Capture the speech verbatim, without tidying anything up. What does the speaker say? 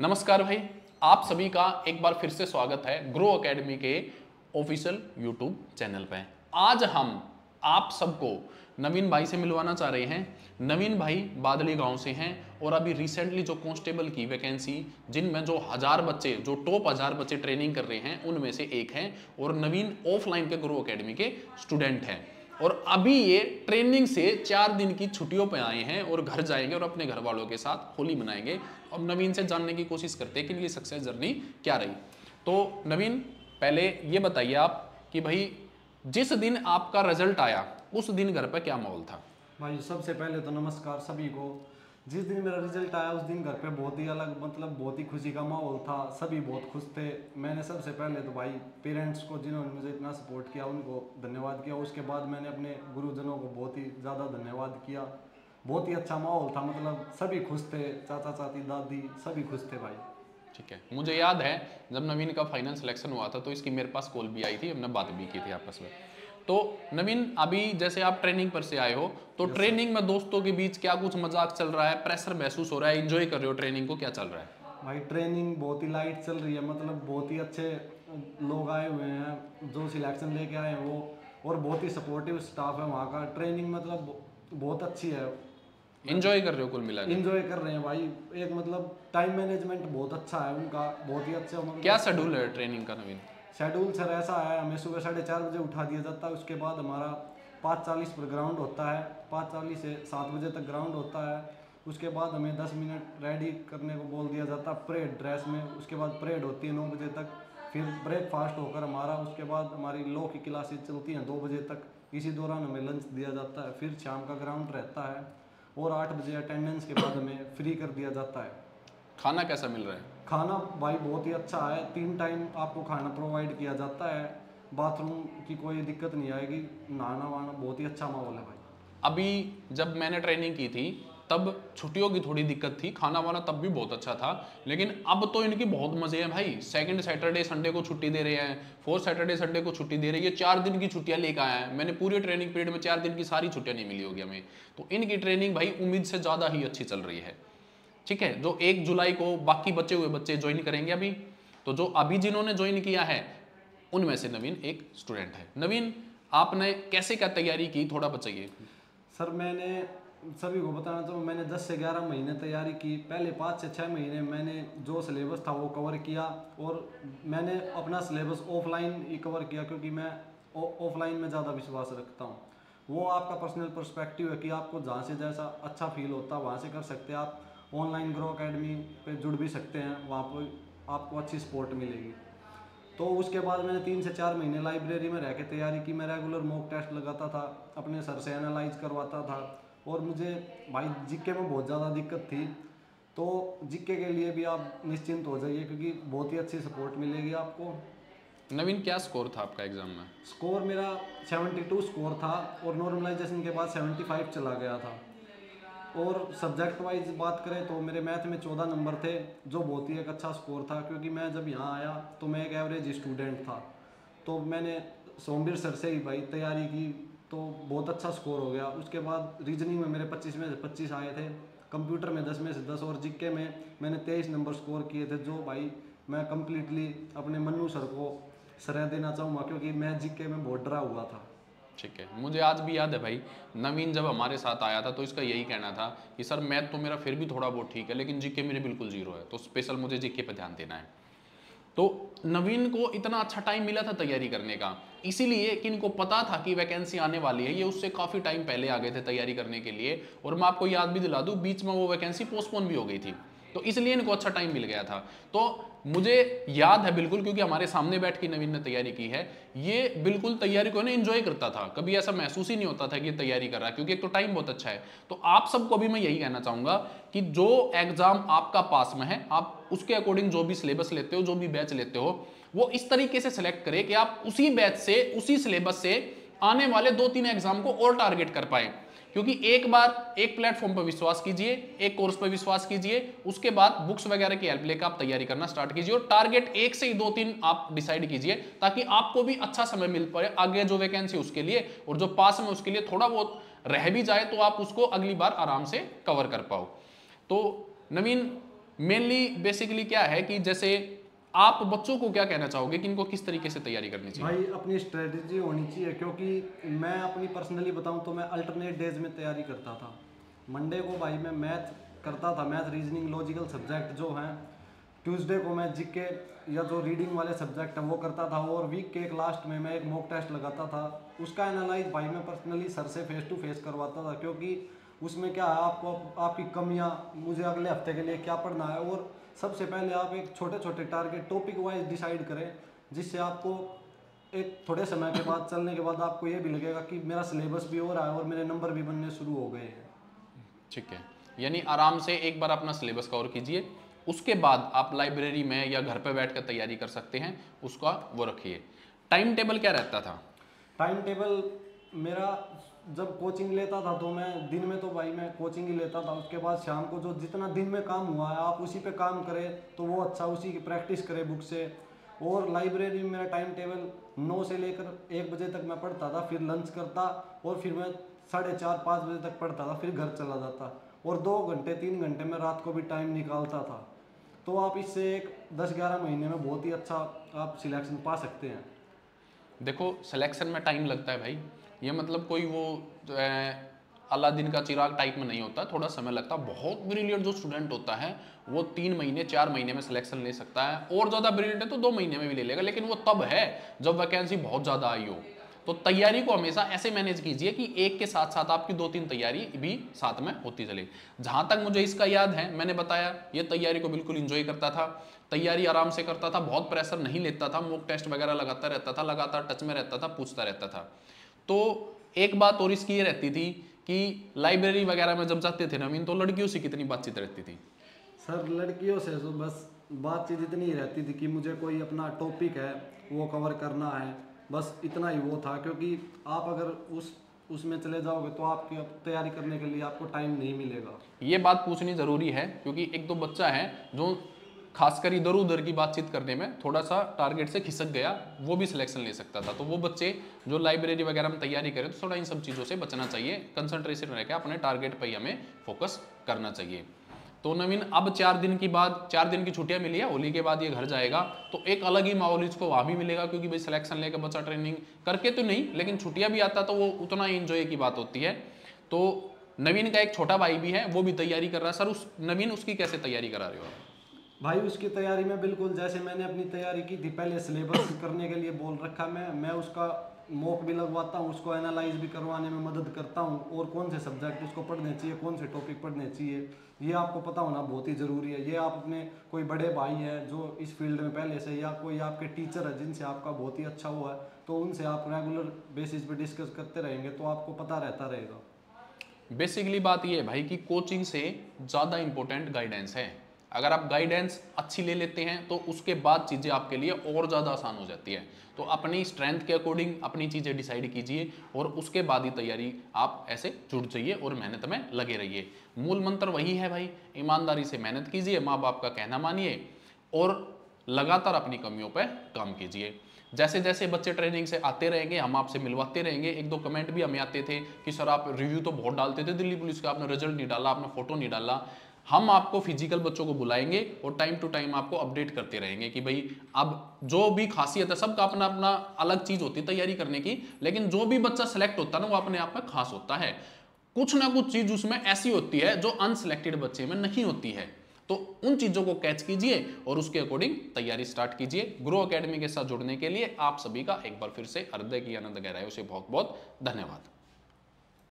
नमस्कार भाई, आप सभी का एक बार फिर से स्वागत है ग्रो एकेडमी के ऑफिशियल यूट्यूब चैनल पे। आज हम आप सबको नवीन भाई से मिलवाना चाह रहे हैं। नवीन भाई बादली गांव से हैं और अभी रिसेंटली जो कांस्टेबल की वैकेंसी, जिनमें जो हज़ार बच्चे जो टॉप हज़ार बच्चे ट्रेनिंग कर रहे हैं, उनमें से एक हैं और नवीन ऑफलाइन के ग्रो एकेडमी के स्टूडेंट हैं और अभी ये ट्रेनिंग से चार दिन की छुट्टियों पे आए हैं और घर जाएंगे और अपने घर वालों के साथ होली मनाएंगे। अब नवीन से जानने की कोशिश करते हैं कि ये सक्सेस जर्नी क्या रही। तो नवीन, पहले ये बताइए आप कि भाई जिस दिन आपका रिजल्ट आया उस दिन घर पे क्या माहौल था? भाई सबसे पहले तो नमस्कार सभी को। जिस दिन मेरा रिजल्ट आया उस दिन घर पे बहुत ही अलग, मतलब बहुत ही खुशी का माहौल था, सभी बहुत खुश थे। मैंने सबसे पहले तो भाई पेरेंट्स को, जिन्होंने मुझे इतना सपोर्ट किया, उनको धन्यवाद किया। उसके बाद मैंने अपने गुरुजनों को बहुत ही ज़्यादा धन्यवाद किया। बहुत ही अच्छा माहौल था, मतलब सभी खुश थे, चाचा चाची दादी सभी खुश थे भाई। ठीक है, मुझे याद है जब नवीन का फाइनल सिलेक्शन हुआ था तो इसकी मेरे पास कॉल भी आई थी, हमने बात भी की थी आपस में। तो नवीन, अभी जैसे आप ट्रेनिंग पर से आए हो तो ट्रेनिंग में दोस्तों के बीच क्या कुछ मजाक चल रहा है, प्रेशर महसूस हो रहा है, एंजॉय कर रहे हो ट्रेनिंग को, क्या चल रहा है? भाई ट्रेनिंग बहुत ही लाइट चल रही है, मतलब बहुत ही अच्छे लोग आए हुए हैं जो सिलेक्शन लेके आए हैं वो, और बहुत ही सपोर्टिव स्टाफ है वहाँ का। ट्रेनिंग मतलब बहुत अच्छी है, एंजॉय कर रहे हो, कुल मिलाकर एंजॉय कर रहे हैं भाई। एक मतलब टाइम मैनेजमेंट बहुत अच्छा है उनका, बहुत ही अच्छा। क्या शेड्यूल है ट्रेनिंग का नवीन? शेड्यूल सर ऐसा है, हमें सुबह साढ़े चार बजे उठा दिया जाता है। उसके बाद हमारा पाँच चालीस पर ग्राउंड होता है, पाँच चालीस से सात बजे तक ग्राउंड होता है। उसके बाद हमें दस मिनट रेडी करने को बोल दिया जाता है परेड ड्रेस में। उसके बाद परेड होती है नौ बजे तक, फिर ब्रेकफास्ट होकर हमारा, उसके बाद हमारी लॉ की क्लासेज चलती हैं दो बजे तक। इसी दौरान हमें लंच दिया जाता है, फिर शाम का ग्राउंड रहता है और आठ बजे अटेंडेंस के बाद हमें फ्री कर दिया जाता है। खाना कैसा मिल रहा है? खाना भाई बहुत ही अच्छा है, तीन टाइम आपको खाना प्रोवाइड किया जाता है, बाथरूम की कोई दिक्कत नहीं आएगी, नहाना वहाना बहुत ही अच्छा माहौल है भाई। अभी जब मैंने ट्रेनिंग की थी तब छुट्टियों की थोड़ी दिक्कत थी, खाना वाना तब भी बहुत अच्छा था, लेकिन अब तो इनकी बहुत मजे हैं भाई। सेकंड सैटरडे संडे को छुट्टी दे रहे हैं, फोर्थ सैटरडे संडे को छुट्टी दे रही है, चार दिन की छुट्टियां लेकर आए हैं। मैंने पूरे ट्रेनिंग पीरियड में चार दिन की सारी छुट्टियाँ नहीं मिली होगी हमें, तो इनकी ट्रेनिंग भाई उम्मीद से ज़्यादा ही अच्छी चल रही है। ठीक है, जो एक जुलाई को बाकी बचे हुए बच्चे ज्वाइन करेंगे अभी, तो जो अभी जिन्होंने ज्वाइन किया है उनमें से नवीन एक स्टूडेंट है। नवीन, आपने कैसे क्या तैयारी की, थोड़ा बताइए। सर मैंने सभी को बताना चाहूँ, मैंने दस से ग्यारह महीने तैयारी की। पहले पाँच से छः महीने मैंने जो सिलेबस था वो कवर किया और मैंने अपना सिलेबस ऑफलाइन ही कवर किया, क्योंकि मैं ऑफलाइन में ज़्यादा विश्वास रखता हूँ। वो आपका पर्सनल पर्सपेक्टिव है कि आपको जहाँ से जैसा अच्छा फील होता है वहाँ से कर सकते हैं। आप ऑनलाइन ग्रो एकेडमी पे जुड़ भी सकते हैं, वहाँ पर आपको अच्छी सपोर्ट मिलेगी। तो उसके बाद मैंने तीन से चार महीने लाइब्रेरी में रह के तैयारी की। मैं रेगुलर मॉक टेस्ट लगाता था, अपने सर से एनालाइज करवाता था, और मुझे भाई जीके में बहुत ज़्यादा दिक्कत थी। तो जीके के लिए भी आप निश्चिंत हो जाइए क्योंकि बहुत ही अच्छी सपोर्ट मिलेगी आपको। नवीन, क्या स्कोर था आपका एग्ज़ाम में? स्कोर मेरा बहत्तर स्कोर था और नॉर्मलाइजेशन के बाद पचहत्तर चला गया था। और सब्जेक्ट वाइज बात करें तो मेरे मैथ में चौदह नंबर थे, जो बहुत ही एक अच्छा स्कोर था, क्योंकि मैं जब यहाँ आया तो मैं एक एवरेज स्टूडेंट था। तो मैंने सोमवीर सर से ही भाई तैयारी की तो बहुत अच्छा स्कोर हो गया। उसके बाद रीजनिंग में मेरे पच्चीस में से पच्चीस आए थे, कंप्यूटर में दस में से दस और जीके में मैंने तेईस नंबर स्कोर किए थे, जो भाई मैं कम्प्लीटली अपने मन्नू सर को श्रेय देना चाहूँगा, क्योंकि मैं जीके में बहुत डरा हुआ था। ठीक है, मुझे आज भी याद है भाई, नवीन जब हमारे साथ आया था तो इसका यही कहना था कि सर मैथ तो मेरा फिर भी थोड़ा बहुत ठीक है लेकिन जीके मेरे बिल्कुल जीरो है, तो स्पेशल मुझे जीके पर ध्यान देना है। तो नवीन को इतना अच्छा टाइम मिला था तैयारी करने का इसीलिए कि इनको पता था कि वैकेंसी आने वाली है। ये उससे काफ़ी टाइम पहले आ गए थे तैयारी करने के लिए, और मैं आपको याद भी दिला दूँ बीच में वो वैकेंसी पोस्टपोन भी हो गई थी, तो इसलिए इनको अच्छा टाइम मिल गया था। तो मुझे याद है बिल्कुल, क्योंकि हमारे सामने बैठ के नवीन ने तैयारी की है, ये बिल्कुल तैयारी को ना एंजॉय करता था, कभी ऐसा महसूस ही नहीं होता था कि तैयारी कर रहा है, क्योंकि एक तो टाइम बहुत अच्छा है। तो आप सबको भी मैं यही कहना चाहूँगा कि जो एग्जाम आपका पास में है, आप उसके अकॉर्डिंग जो भी सिलेबस लेते हो, जो भी बैच लेते हो, वो इस तरीके से सिलेक्ट करें कि आप उसी बैच से, उसी सिलेबस से आने वाले दो तीन एग्जाम को और टारगेट कर पाए। क्योंकि एक बार एक प्लेटफॉर्म पर विश्वास कीजिए, एक कोर्स पर विश्वास कीजिए, उसके बाद बुक्स वगैरह की हेल्प लेकर आप तैयारी करना स्टार्ट कीजिए और टारगेट एक से ही दो तीन आप डिसाइड कीजिए, ताकि आपको भी अच्छा समय मिल पाए आगे जो वैकेंसी उसके लिए, और जो पास में उसके लिए थोड़ा बहुत रह भी जाए तो आप उसको अगली बार आराम से कवर कर पाओ। तो नवीन, मेनली बेसिकली क्या है कि जैसे आप बच्चों को क्या कहना चाहोगे कि इनको किस तरीके से तैयारी करनी चाहिए? भाई अपनी स्ट्रेटजी होनी चाहिए, क्योंकि मैं अपनी पर्सनली बताऊं तो मैं अल्टरनेट डेज में तैयारी करता था। मंडे को भाई मैं मैथ करता था, मैथ रीजनिंग लॉजिकल सब्जेक्ट जो हैं, ट्यूसडे को मैं जीके या जो रीडिंग वाले सब्जेक्ट हैं वो करता था, और वीक के लास्ट में मैं एक मॉक टेस्ट लगाता था। उसका एनालाइज भाई मैं पर्सनली सर से फेस टू फेस करवाता था, क्योंकि उसमें क्या है आपको आपकी कमियां, मुझे अगले हफ्ते के लिए क्या पढ़ना है, और सबसे पहले आप एक छोटे छोटे टारगेट टॉपिक वाइज डिसाइड करें, जिससे आपको एक थोड़े समय के बाद चलने के बाद आपको ये भी लगेगा कि मेरा सिलेबस भी हो रहा है और मेरे नंबर भी बनने शुरू हो गए हैं। ठीक है, यानी आराम से एक बार अपना सिलेबस कवर कीजिए, उसके बाद आप लाइब्रेरी में या घर पर बैठ कर तैयारी कर सकते हैं, उसका वो रखिए। टाइम टेबल क्या रहता था? टाइम टेबल मेरा जब कोचिंग लेता था तो मैं दिन में तो भाई मैं कोचिंग ही लेता था, उसके बाद शाम को जो जितना दिन में काम हुआ है आप उसी पे काम करें तो वो अच्छा, उसी की प्रैक्टिस करें बुक से। और लाइब्रेरी में मेरा टाइम टेबल नौ से लेकर एक बजे तक मैं पढ़ता था, फिर लंच करता और फिर मैं साढ़े चार पाँच बजे तक पढ़ता था, फिर घर चला जाता, और दो घंटे तीन घंटे में रात को भी टाइम निकालता था। तो आप इससे एक दस ग्यारह महीने में बहुत ही अच्छा आप सिलेक्शन पा सकते हैं। देखो सिलेक्शन में टाइम लगता है भाई, ये मतलब कोई वो अलादीन का चिराग टाइप में नहीं होता, थोड़ा समय लगता है। बहुत ब्रिलियंट जो स्टूडेंट होता है वो तीन महीने चार महीने में सिलेक्शन ले सकता है, और ज़्यादा ब्रिलियंट है तो दो महीने में भी ले लेगा, लेकिन वो तब है जब वैकेंसी बहुत ज़्यादा आई हो। तो तैयारी को हमेशा ऐसे मैनेज कीजिए कि एक के साथ साथ आपकी दो तीन तैयारी भी साथ में होती चले। जहाँ तक मुझे इसका याद है, मैंने बताया ये तैयारी को बिल्कुल इंजॉय करता था, तैयारी आराम से करता था, बहुत प्रेशर नहीं लेता था, मॉक टेस्ट वगैरह लगाता रहता था, लगातार टच में रहता था, पूछता रहता था। तो एक बात और इसकी ये रहती थी कि लाइब्रेरी वगैरह में जब जाते थे नवीन तो लड़कियों से कितनी बातचीत रहती थी? सर लड़कियों से तो बस बातचीत इतनी ही रहती थी कि मुझे कोई अपना टॉपिक है वो कवर करना है, बस इतना ही वो था, क्योंकि आप अगर उस उसमें चले जाओगे तो आपकी तैयारी करने के लिए आपको टाइम नहीं मिलेगा। ये बात पूछनी ज़रूरी है, क्योंकि एक दो बच्चा है जो खासकर इधर उधर की बातचीत करने में थोड़ा सा टारगेट से खिसक गया, वो भी सिलेक्शन ले सकता था। तो वो बच्चे जो लाइब्रेरी वगैरह में तैयारी करें तो थोड़ा इन सब चीज़ों से बचना चाहिए, कंसंट्रेशन रखकर अपने टारगेट पर ही हमें फोकस करना चाहिए। तो नवीन अब चार दिन की बाद चार दिन की छुट्टियां मिली है, होली के बाद ये घर जाएगा तो एक अलग ही माहौल इसको वहाँ भी मिलेगा, क्योंकि भाई सिलेक्शन लेकर बच्चा ट्रेनिंग करके तो नहीं लेकिन छुट्टियाँ भी आता तो वो उतना ही एंजॉय की बात होती है। तो नवीन का एक छोटा भाई भी है, वो भी तैयारी कर रहा है। सर उस नवीन उसकी कैसे तैयारी करा रहे हो? भाई उसकी तैयारी में बिल्कुल जैसे मैंने अपनी तैयारी की थी पहले सिलेबस करने के लिए बोल रखा, मैं मैं उसका मॉक भी लगवाता हूँ, उसको एनालाइज भी करवाने में मदद करता हूँ, और कौन से सब्जेक्ट उसको पढ़ने चाहिए, कौन से टॉपिक पढ़ने चाहिए, ये आपको पता होना बहुत ही ज़रूरी है। ये आप अपने कोई बड़े भाई हैं जो इस फील्ड में पहले से, या कोई आपके टीचर है जिनसे आपका बहुत ही अच्छा हुआ है, तो उनसे आप रेगुलर बेसिस पर डिस्कस करते रहेंगे तो आपको पता रहता रहेगा। बेसिकली बात ये है भाई कि कोचिंग से ज़्यादा इम्पोर्टेंट गाइडेंस है। अगर आप गाइडेंस अच्छी ले लेते हैं तो उसके बाद चीज़ें आपके लिए और ज़्यादा आसान हो जाती है। तो अपनी स्ट्रेंथ के अकॉर्डिंग अपनी चीज़ें डिसाइड कीजिए और उसके बाद ही तैयारी आप ऐसे जुट जाइए और मेहनत में लगे रहिए। मूल मंत्र वही है भाई, ईमानदारी से मेहनत कीजिए, माँ बाप का कहना मानिए और लगातार अपनी कमियों पर काम कीजिए। जैसे जैसे बच्चे ट्रेनिंग से आते रहेंगे हम आपसे मिलवाते रहेंगे। एक दो कमेंट भी हमें आते थे कि सर आप रिव्यू तो बहुत डालते थे दिल्ली पुलिस का, आपने रिजल्ट नहीं डाला, आपने फोटो नहीं डाला। हम आपको फिजिकल बच्चों को बुलाएंगे और टाइम टू टाइम आपको अपडेट करते रहेंगे कि भाई अब जो भी खासियत है, सबका अपना अपना अलग चीज़ होती है तैयारी करने की, लेकिन जो भी बच्चा सेलेक्ट होता है ना वो अपने आप में खास होता है। कुछ ना कुछ चीज़ उसमें ऐसी होती है जो अनसेलेक्टेड बच्चे में नहीं होती है, तो उन चीज़ों को कैच कीजिए और उसके अकॉर्डिंग तैयारी स्टार्ट कीजिए। ग्रो अकेडमी के साथ जुड़ने के लिए आप सभी का एक बार फिर से हृदय की आनंद गहराइयों से बहुत बहुत धन्यवाद।